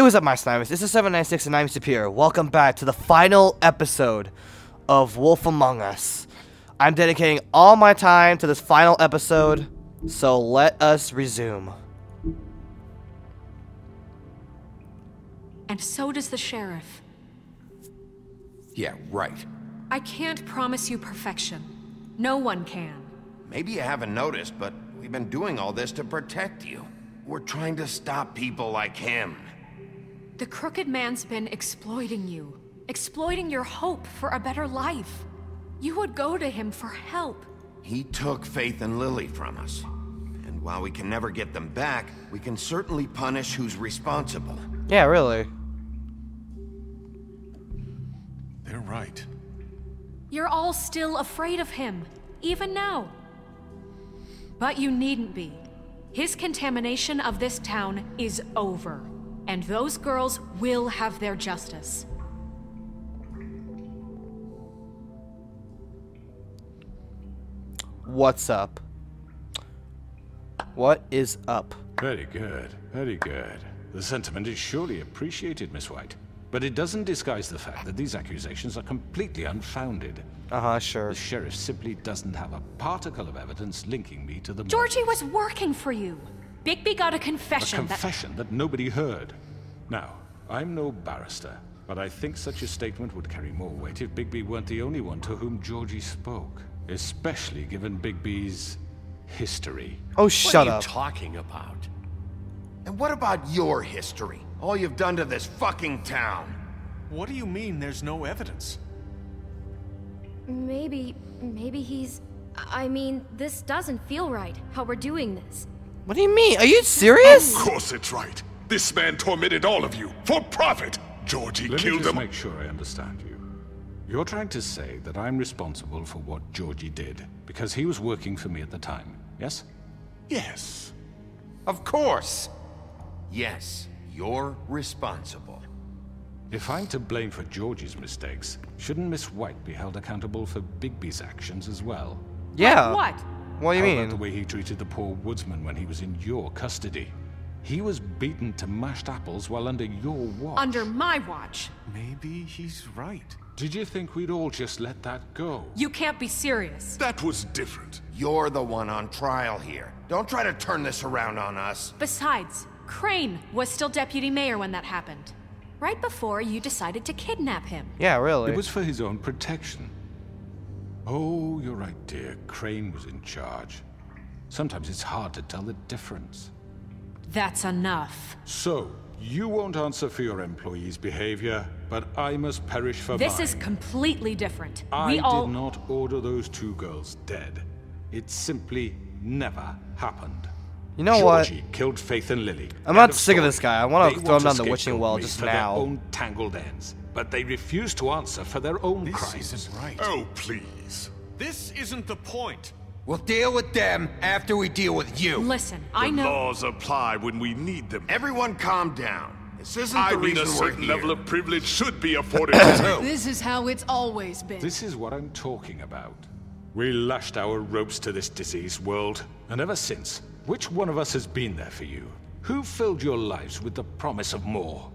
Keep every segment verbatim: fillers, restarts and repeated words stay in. Hey, what's up, my Slimers? This is seven nine six and I'm Superior. Welcome back to the final episode of Wolf Among Us. I'm dedicating all my time to this final episode, so let us resume. And so does the sheriff. Yeah, right. I can't promise you perfection. No one can. Maybe you haven't noticed, but we've been doing all this to protect you. We're trying to stop people like him. The Crooked Man's been exploiting you, exploiting your hope for a better life. You would go to him for help. He took Faith and Lily from us. And while we can never get them back, we can certainly punish who's responsible. Yeah, really. They're right. You're all still afraid of him, even now. But you needn't be. His contamination of this town is over. And those girls will have their justice. What's up? What is up? Very good, very good. The sentiment is surely appreciated, Miss White. But it doesn't disguise the fact that these accusations are completely unfounded. Uh-huh, sure. The sheriff simply doesn't have a particle of evidence linking me to the murders. Georgie was working for you. Bigby got a confession. A confession that... that nobody heard. Now, I'm no barrister, but I think such a statement would carry more weight if Bigby weren't the only one to whom Georgie spoke, especially given Bigby's history. Oh, shut up. What are you talking about? And what about your history? All you've done to this fucking town. What do you mean there's no evidence? Maybe, maybe he's... I mean, this doesn't feel right, how we're doing this. What do you mean? Are you serious? Of course it's right. This man tormented all of you for profit. Georgie Let killed him. Let me just make sure I understand you. You're trying to say that I'm responsible for what Georgie did because he was working for me at the time, yes? Yes. Of course. Yes, you're responsible. If I'm to blame for Georgie's mistakes, shouldn't Miss White be held accountable for Bigby's actions as well? Yeah. Like what? What do you How mean? About the way he treated the poor woodsman when he was in your custody. He was beaten to mashed apples while under your watch. Under my watch. Maybe he's right. Did you think we'd all just let that go? You can't be serious. That was different. You're the one on trial here. Don't try to turn this around on us. Besides, Crane was still deputy mayor when that happened. Right before you decided to kidnap him. Yeah, really. It was for his own protection. Oh, you're right, dear. Crane was in charge. Sometimes it's hard to tell the difference. That's enough. So, you won't answer for your employees' behavior, but I must perish for this mine. This is completely different. I we all... did not order those two girls dead. It simply never happened. You know Georgie what? Killed Faith and Lily. I'm not sick of this guy. I want to throw him down the witching well just now. Their own tangled ends. But they refuse to answer for their own crimes. This isn't right. Oh, please. This isn't the point. We'll deal with them after we deal with you. Listen, the I know... The laws apply when we need them. Everyone calm down. This isn't I the mean reason a certain we're level of privilege should be afforded to This is how it's always been. This is what I'm talking about. We lashed our ropes to this diseased world. And ever since, which one of us has been there for you? Who filled your lives with the promise of more?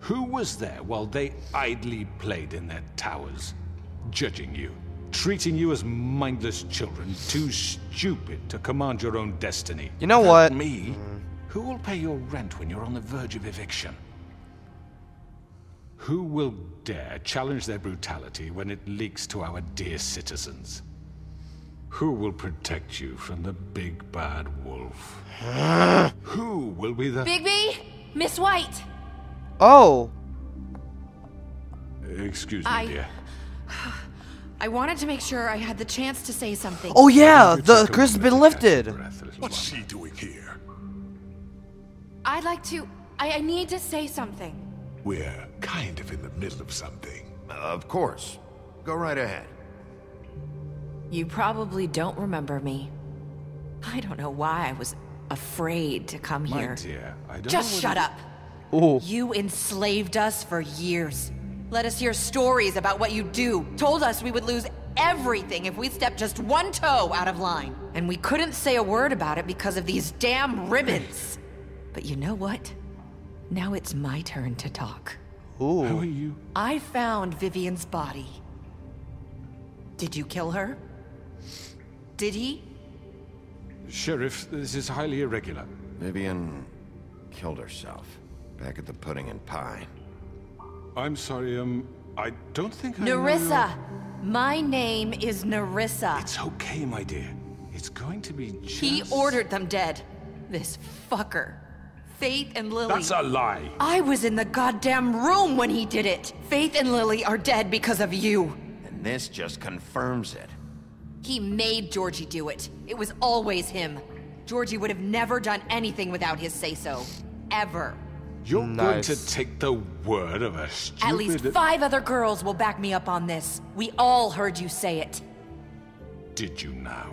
Who was there while they idly played in their towers, judging you, treating you as mindless children, too stupid to command your own destiny? You know Without what? Me, mm. Who will pay your rent when you're on the verge of eviction? Who will dare challenge their brutality when it leaks to our dear citizens? Who will protect you from the big bad wolf? Who will be the- Bigby? Miss White! Oh. Excuse me, I, dear. I wanted to make sure I had the chance to say something. Oh yeah, the curse has been lifted. What's she doing here? I'd like to... I, I need to say something. We're kind of in the middle of something. Uh, of course. Go right ahead. You probably don't remember me. I don't know why I was afraid to come My here. Dear, I don't Just know shut up. Ooh. You enslaved us for years. Let us hear stories about what you do. Told us we would lose everything if we stepped just one toe out of line. And we couldn't say a word about it because of these damn ribbons. But you know what? Now it's my turn to talk. Ooh. How are you? I found Vivian's body. Did you kill her? Did he? Sheriff, this is highly irregular. Vivian killed herself back at the Pudding and Pie. I'm sorry, um, I don't think I Nerissa! Know... My name is Nerissa. It's okay, my dear. It's going to be just... He ordered them dead. This fucker. Faith and Lily... That's a lie. I was in the goddamn room when he did it. Faith and Lily are dead because of you. And this just confirms it. He made Georgie do it. It was always him. Georgie would have never done anything without his say-so. Ever. You're nice. Going to take the word of a stupid... At least five other girls will back me up on this. We all heard you say it. Did you now?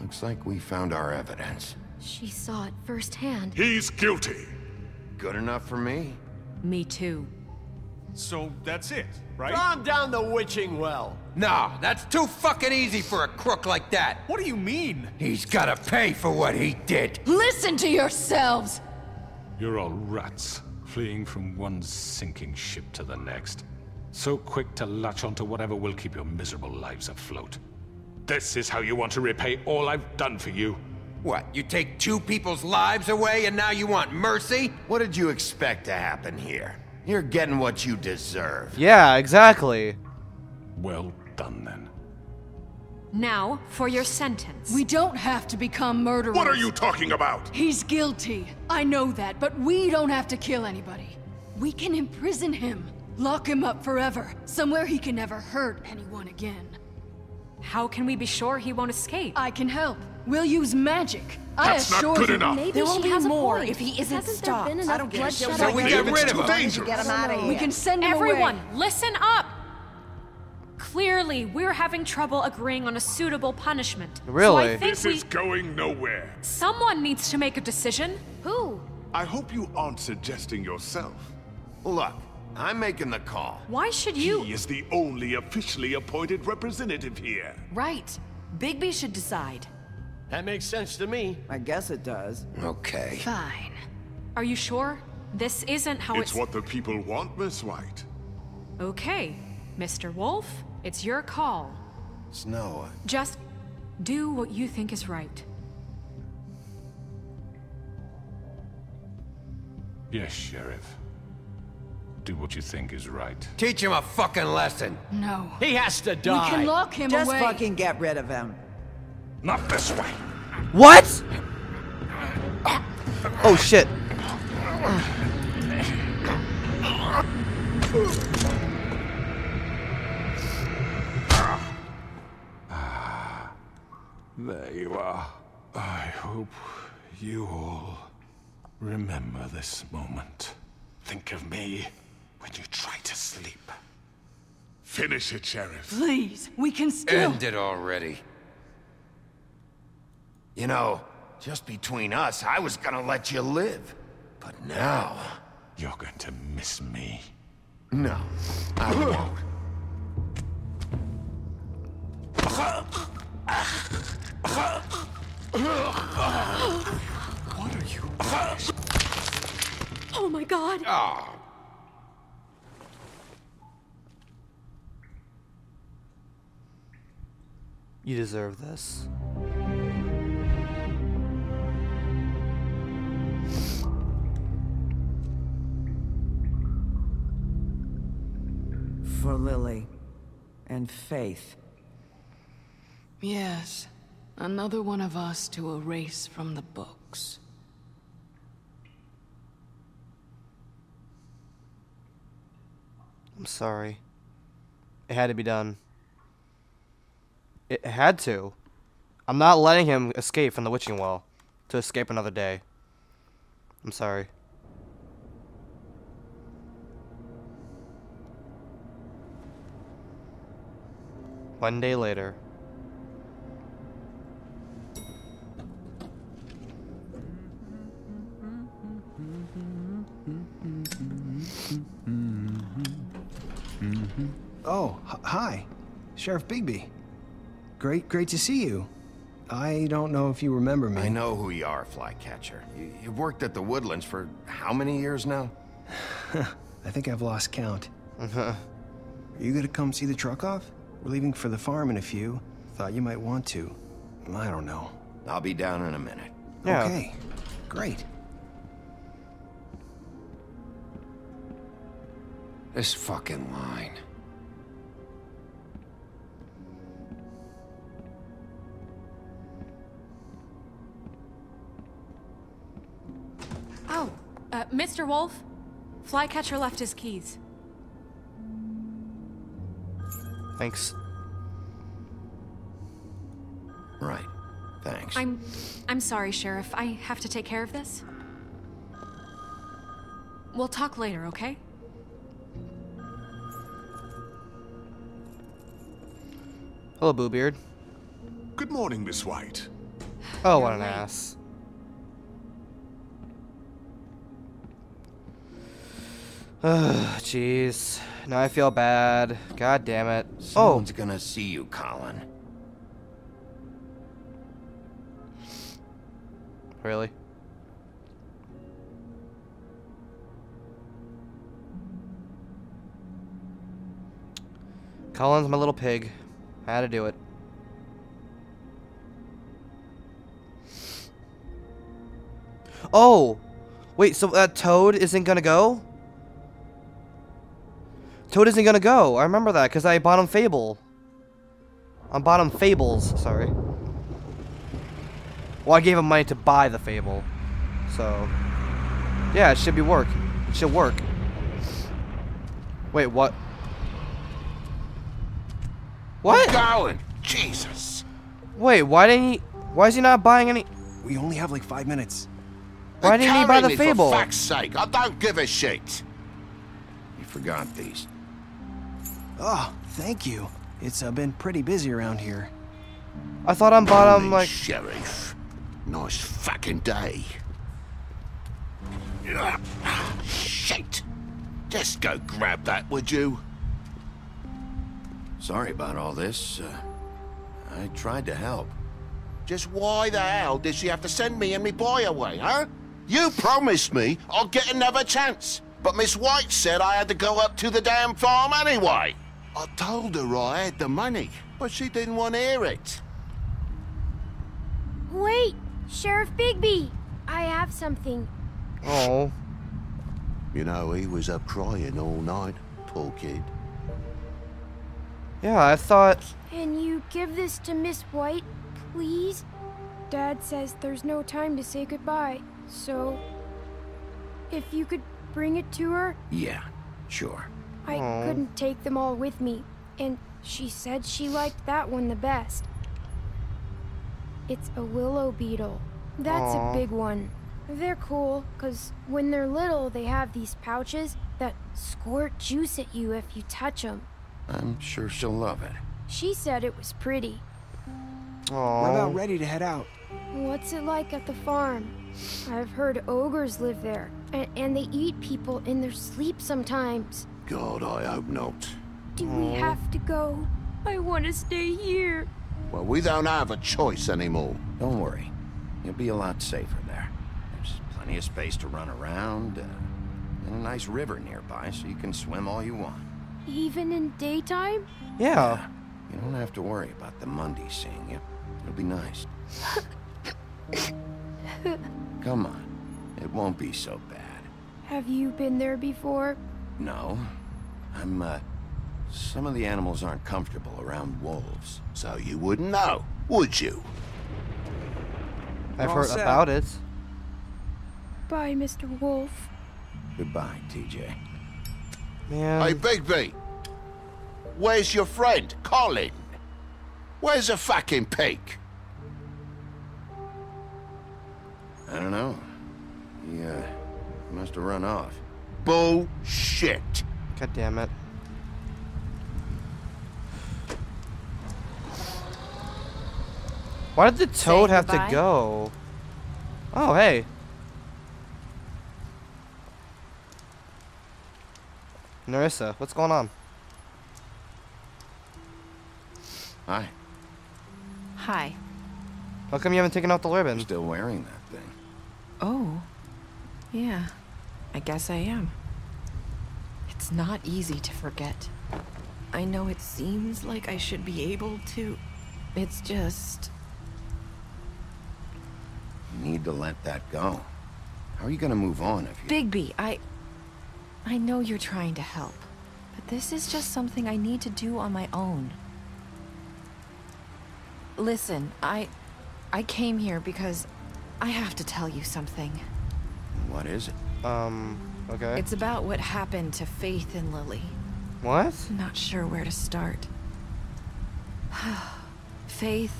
Looks like we found our evidence. She saw it firsthand. He's guilty. Good enough for me. Me too. So that's it, right? Calm down the witching well. No, that's too fucking easy for a crook like that. What do you mean? He's gotta pay for what he did. Listen to yourselves. You're all rats, fleeing from one sinking ship to the next. So quick to latch onto whatever will keep your miserable lives afloat. This is how you want to repay all I've done for you. What, you take two people's lives away and now you want mercy? What did you expect to happen here? You're getting what you deserve. Yeah, exactly. Well done, then. Now, for your sentence. We don't have to become murderers. What are you talking about? He's guilty. I know that, but we don't have to kill anybody. We can imprison him. Lock him up forever. Somewhere he can never hurt anyone again. How can we be sure he won't escape? I can help. We'll use magic. That's I not good you, enough. Maybe there won't be more if he isn't stopped. I don't get so so we get rid of him. Get him out of here. We can send him Everyone, away. Listen up. Clearly, we're having trouble agreeing on a suitable punishment. Really? So I think this we... is going nowhere. Someone needs to make a decision. Who? I hope you aren't suggesting yourself. Look. I'm making the call. Why should you? He is the only officially appointed representative here. Right. Bigby should decide. That makes sense to me. I guess it does. Okay. Fine. Are you sure? This isn't how it's... It's what the people want, Miss White. Okay. Mister Wolf, it's your call. Snow. Just do what you think is right. Yes, Sheriff. Do what you think is right. Teach him a fucking lesson. No. He has to die. We can lock him Just away. Just fucking get rid of him. Not this way. What? Oh shit. There you are. I hope you all remember this moment. Think of me. When you try to sleep. Finish it, Sheriff. Please, we can still- End it already. You know, just between us, I was gonna let you live. But now... You're going to miss me. No, I won't. What are you- Oh my god! Oh. You deserve this. For Lily and Faith. Yes, another one of us to erase from the books. I'm sorry. It had to be done. It had to. I'm not letting him escape from the witching well to escape another day. I'm sorry. One day later. Oh, hi. Sheriff Bigby. Great, great to see you. I don't know if you remember me. I know who you are, Flycatcher. You, you've worked at the Woodlands for how many years now? I think I've lost count. Uh-huh. Are you gonna come see the truck off? We're leaving for the farm in a few. Thought you might want to. I don't know. I'll be down in a minute. Yeah. Okay, great. This fucking line. Oh, uh, Mister Wolf? Flycatcher left his keys. Thanks. Right. Thanks. I'm... I'm sorry, Sheriff. I have to take care of this. We'll talk later, okay? Hello, Boobeard. Good morning, Miss White. Oh, what an ass. Ugh, jeez. Now I feel bad. God damn it. Someone's oh. gonna see you, Colin. Really? Colin's my little pig. How to do it. Oh! Wait, so that Toad isn't gonna go? Toad isn't gonna go. I remember that because I bought him Fable. I bought him Fables. Sorry. Well, I gave him money to buy the Fable. So, yeah, it should be work. It should work. Wait, what? What? Colin, Jesus. Wait, why didn't he? Why is he not buying any? We only have like five minutes. Why didn't he buy the Fable? For fuck's sake, I don't give a shit. You forgot these. Oh, thank you. It's uh, been pretty busy around here. I thought I'm bottom like sheriff. Nice fucking day. Ugh, shit! Just go grab that, would you? Sorry about all this. Uh, I tried to help. Just why the hell did she have to send me and me boy away, huh? You promised me I'd get another chance. But Miss White said I had to go up to the damn farm anyway. I told her I had the money, but she didn't want to hear it. Wait, Sheriff Bigby, I have something. Oh. You know, he was up crying all night, poor kid. Yeah, I thought... Can you give this to Miss White, please? Dad says there's no time to say goodbye, so... If you could bring it to her? Yeah, sure. I Aww. couldn't take them all with me, and she said she liked that one the best. It's a willow beetle. That's Aww. a big one. They're cool, because when they're little, they have these pouches that squirt juice at you if you touch them. I'm sure she'll love it. She said it was pretty. Aww. We're about ready to head out. What's it like at the farm? I've heard ogres live there, and, and they eat people in their sleep sometimes. God, I hope not. Do Aww. we have to go? I want to stay here. Well, we don't have a choice anymore. Don't worry. You'll be a lot safer there. There's plenty of space to run around, uh, and a nice river nearby so you can swim all you want. Even in daytime? Yeah. yeah. You don't have to worry about the Monday seeing you. It'll be nice. Come on. It won't be so bad. Have you been there before? No. I'm, uh... Some of the animals aren't comfortable around wolves, so you wouldn't know, would you? I've heard about it. Bye, Mister Wolf. Goodbye, T J. Man. Hey, Bigby! Where's your friend, Colin? Where's the fucking pig? I don't know. He, uh, must have run off. Bullshit! God damn it. Why did the toad have to go? Oh, hey. Nerissa, what's going on? Hi. Hi. How come you haven't taken off the ribbon? You're still wearing that thing. Oh, yeah. I guess I am. It's not easy to forget. I know it seems like I should be able to. It's just... You need to let that go. How are you gonna move on if you... Bigby, I... I know you're trying to help. But this is just something I need to do on my own. Listen, I... I came here because I have to tell you something. What is it? Um, okay. It's about what happened to Faith and Lily. What? I'm not sure where to start. Faith,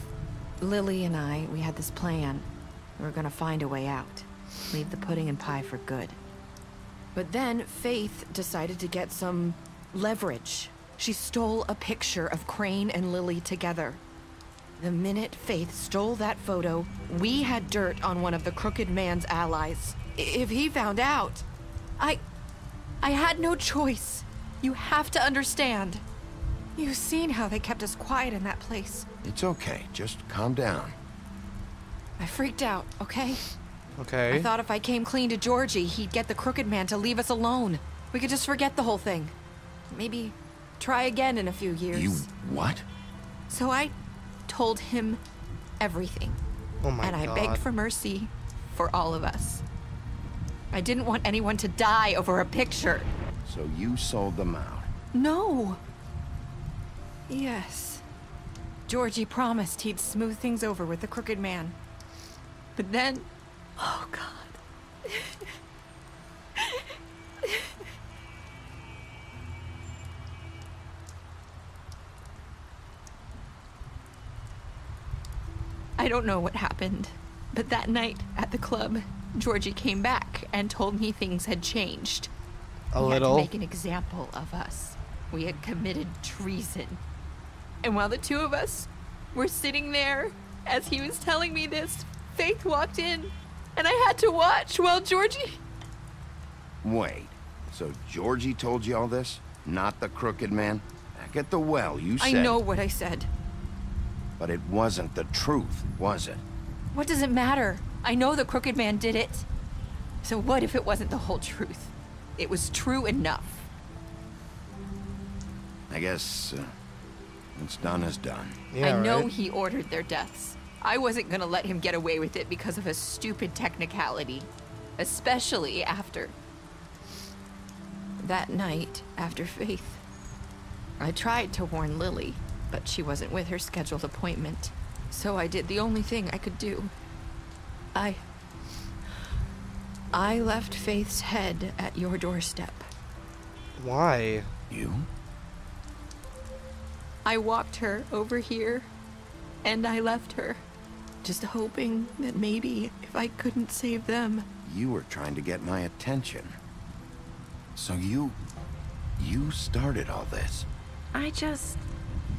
Lily, and I, we had this plan. We were gonna find a way out. Leave the pudding and pie for good. But then Faith decided to get some leverage. She stole a picture of Crane and Lily together. The minute Faith stole that photo, we had dirt on one of the Crooked Man's allies. If he found out, I... I had no choice. You have to understand. You've seen how they kept us quiet in that place. It's okay. Just calm down. I freaked out, okay? Okay. I thought if I came clean to Georgie, he'd get the Crooked Man to leave us alone. We could just forget the whole thing. Maybe try again in a few years. You what? So I... told him everything. Oh my God. And I begged for mercy for all of us. I didn't want anyone to die over a picture. So you sold them out? No. Yes. Georgie promised he'd smooth things over with the Crooked Man. But then, oh God. I don't know what happened, but that night at the club, Georgie came back and told me things had changed. A little. We had to make an example of us. We had committed treason. And while the two of us were sitting there, as he was telling me this, Faith walked in, and I had to watch while Georgie... Wait, so Georgie told you all this? Not the Crooked Man? Back at the well, you said... I know what I said. But it wasn't the truth, was it? What does it matter? I know the Crooked Man did it. So what if it wasn't the whole truth? It was true enough. I guess uh, what's done is done. Yeah, I know right? He ordered their deaths. I wasn't gonna let him get away with it because of a stupid technicality. Especially after... that night, after Faith. I tried to warn Lily. But she wasn't with her scheduled appointment. So I did the only thing I could do. I... I left Faith's head at your doorstep. Why? You? I walked her over here, and I left her. Just hoping that maybe if I couldn't save them... You were trying to get my attention. So you... you started all this. I just...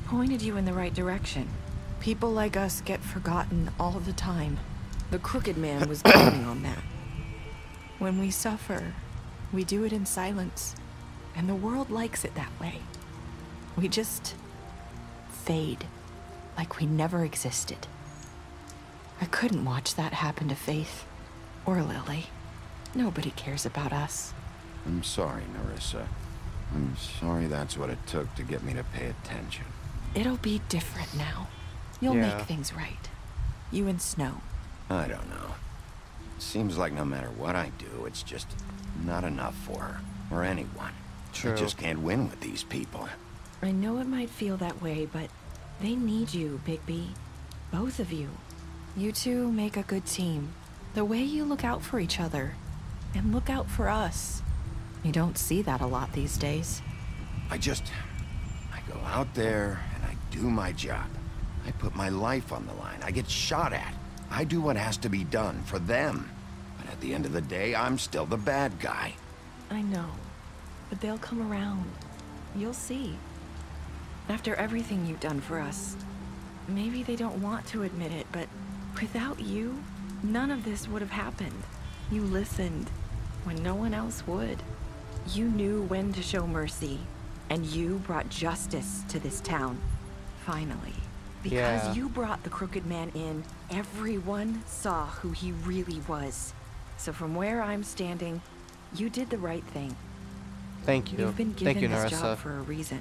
pointed you in the right direction. People like us get forgotten all the time. The Crooked Man was counting on that. When we suffer, we do it in silence, and the world likes it that way. We just fade, like we never existed. I couldn't watch that happen to Faith or Lily. Nobody cares about us. I'm sorry, Nerissa. I'm sorry that's what it took to get me to pay attention. It'll be different now. You'll yeah. make things right. You and Snow. I don't know. Seems like no matter what I do, it's just not enough for her or anyone. True. I just can't win with these people. I know it might feel that way, but they need you, Bigby. Both of you. You two make a good team. The way you look out for each other and look out for us. You don't see that a lot these days. I just... go out there, and I do my job. I put my life on the line. I get shot at. I do what has to be done for them. But at the end of the day, I'm still the bad guy. I know. But they'll come around. You'll see. After everything you've done for us. Maybe they don't want to admit it, but without you, none of this would have happened. You listened when no one else would. You knew when to show mercy. And you brought justice to this town, finally. Because yeah. you brought the Crooked Man in, everyone saw who he really was. So from where I'm standing, you did the right thing. Thank you. You've been given Thank you, this Nerissa. job for a reason.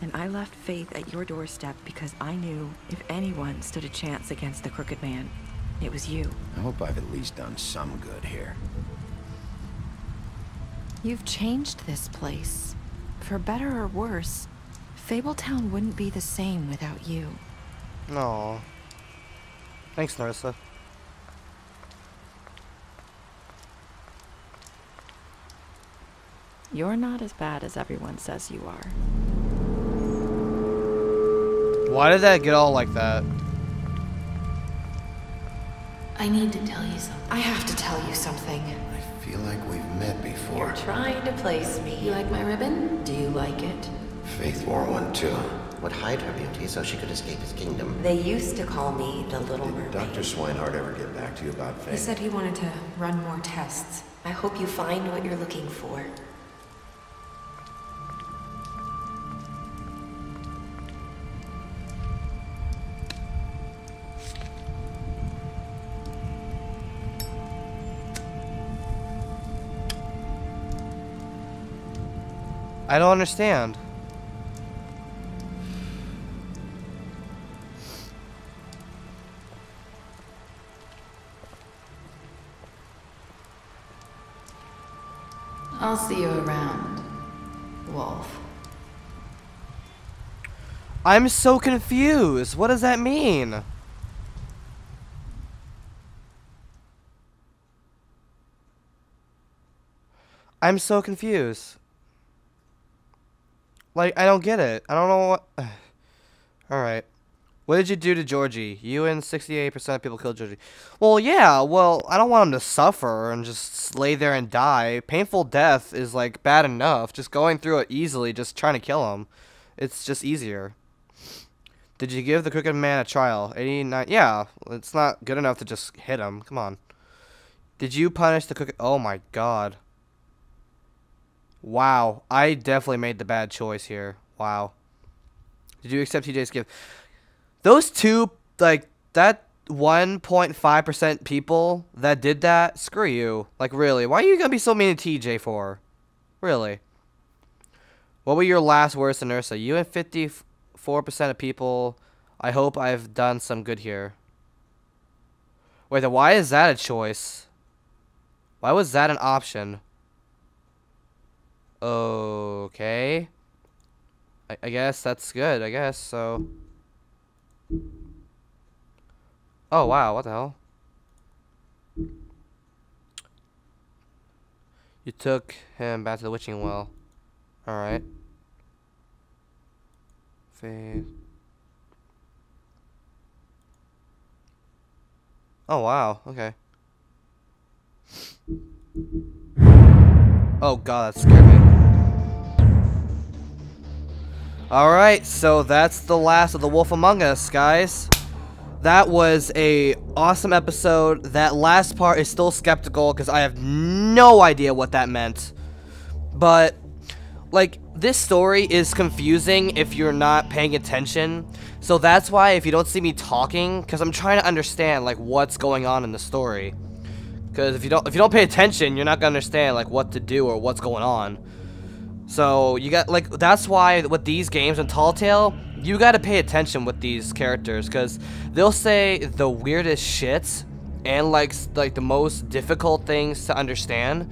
And I left Faith at your doorstep because I knew if anyone stood a chance against the Crooked Man, it was you. I hope I've at least done some good here. You've changed this place. For better or worse, Fabletown wouldn't be the same without you. No. Thanks, Nerissa. You're not as bad as everyone says you are. Why did that get all like that? I need to tell you something. I have to tell you something. I feel like we've met before. You're trying to place me. You like my ribbon? Do you like it? Faith wore one too. Would hide her beauty so she could escape his kingdom. They used to call me the Little Mermaid. Did Doctor Swinehart ever get back to you about Faith? He said he wanted to run more tests. I hope you find what you're looking for. I don't understand. I'll see you around, Wolf. I'm so confused. What does that mean? I'm so confused. Like, I don't get it. I don't know what... Alright. What did you do to Georgie? You and sixty-eight percent of people killed Georgie. Well, yeah. Well, I don't want him to suffer and just lay there and die. Painful death is, like, bad enough. Just going through it easily, just trying to kill him. It's just easier. Did you give the Crooked Man a trial? eighty-nine... Yeah. It's not good enough to just hit him. Come on. Did you punish the Crooked... Oh, my God. Wow, I definitely made the bad choice here. Wow. Did you accept T J's gift? Those two, like, that one point five percent people that did that, screw you. Like, really, why are you going to be so mean to T J for? Really. What were your last words to Nerissa? You and fifty-four percent of people, I hope I've done some good here. Wait, then why is that a choice? Why was that an option? Okay, I, I guess that's good, I guess, so. Oh, wow, what the hell? You took him back to the Witching Well. Alright. Fade. Oh, wow, okay. Oh, God, that scared me. Alright, so that's the last of The Wolf Among Us, guys. That was a awesome episode. That last part is still skeptical because I have no idea what that meant. But, like, this story is confusing if you're not paying attention. So that's why if you don't see me talking, because I'm trying to understand, like, what's going on in the story. Because if you don't if you don't pay attention, you're not going to understand, like, what to do or what's going on. So, you got, like, that's why with these games in Telltale, you gotta pay attention with these characters, because they'll say the weirdest shits and, like, like, the most difficult things to understand,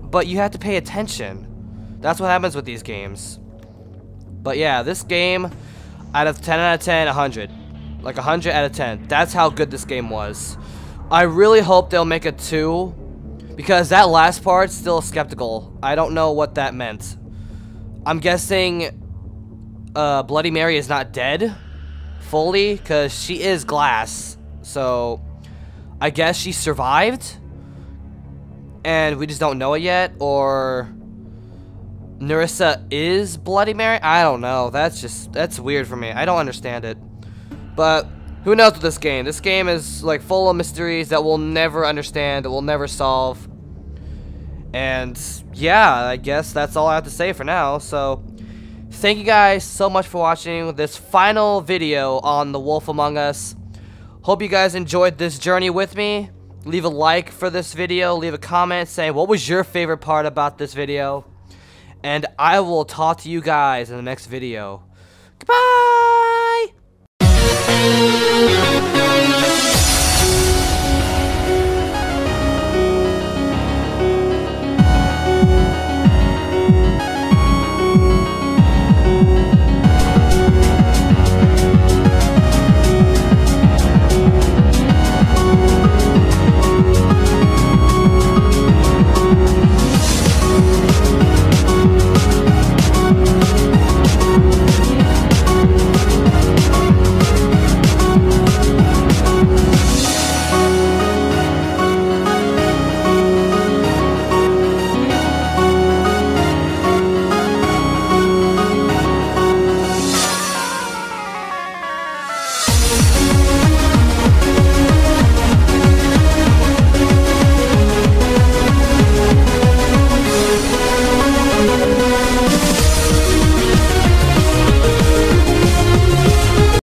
but you have to pay attention. That's what happens with these games. But yeah, this game, out of ten out of ten, one hundred. Like, one hundred out of ten. That's how good this game was. I really hope they'll make a two. Because that last part's still skeptical. I don't know what that meant. I'm guessing uh, Bloody Mary is not dead fully, because she is glass. So I guess she survived, and we just don't know it yet. Or Nerissa is Bloody Mary? I don't know. That's just, that's weird for me. I don't understand it. But who knows with this game? This game is, like, full of mysteries that we'll never understand, that we'll never solve. And, yeah, I guess that's all I have to say for now. So, Thank you guys so much for watching this final video on The Wolf Among Us. Hope you guys enjoyed this journey with me. Leave a like for this video. Leave a comment saying what was your favorite part about this video. And I will talk to you guys in the next video. Goodbye!